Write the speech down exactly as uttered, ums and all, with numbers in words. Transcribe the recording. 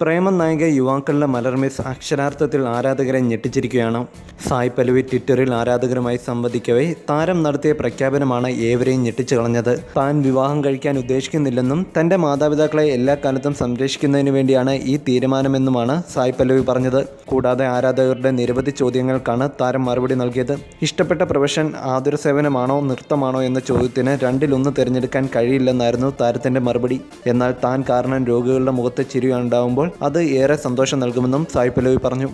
പ്രേമനായിക യുവാക്കളുടെ മലർമിസ് അക്ഷരാർത്ഥത്തിൽ ആരാധകരെ ഞെട്ടിച്ചിരിക്കുകയാണ്. സായ് പല്ലവി ട്വിറ്ററിൽ ആരാധകരുമായി സംവദിക്കവേ താരം നടത്തിയ പ്രഖ്യാപനമാണ് ഏവരെയും ഞെട്ടിച്ചു കളഞ്ഞത്. താൻ വിവാഹം കഴിക്കാൻ ഉദ്ദേശിക്കുന്നില്ലെന്നും തൻ്റെ മാതാപിതാക്കളെ എല്ലാ കാലത്തും സംരക്ഷിക്കുന്നതിനു വേണ്ടിയാണ് ഈ തീരുമാനമെന്നുമാണ് സായ് പല്ലവി പറഞ്ഞത്. കൂടാതെ ആരാധകരുടെ നിരവധി ചോദ്യങ്ങൾക്കാണ് താരം മറുപടി നൽകിയത്. ഇഷ്ടപ്പെട്ട പ്രൊഫഷൻ ആതുര സേവനമാണോ നൃത്തമാണോ എന്ന ചോദ്യത്തിന് രണ്ടിലൊന്ന് തിരഞ്ഞെടുക്കാൻ കഴിയില്ലെന്നായിരുന്നു താരത്തിൻ്റെ മറുപടി. എന്നാൽ താൻ കാരണം രോഗികളുടെ മുഖത്ത് ചിരിയുണ്ടാവുമ്പോൾ അത് ഏറെ സന്തോഷം നൽകുമെന്നും സായ് പല്ലവി പറഞ്ഞു.